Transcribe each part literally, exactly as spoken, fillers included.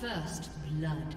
First blood.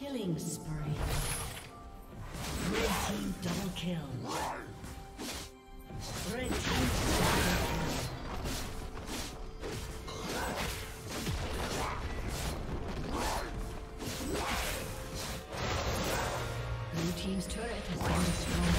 Killing spree. Red team double kill. Red team double kill. Blue team's turret has been destroyed.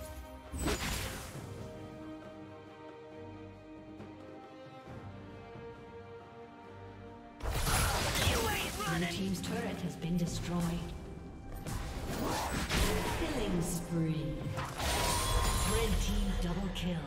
Team's turret has been destroyed. Killing spree. Red team double kill.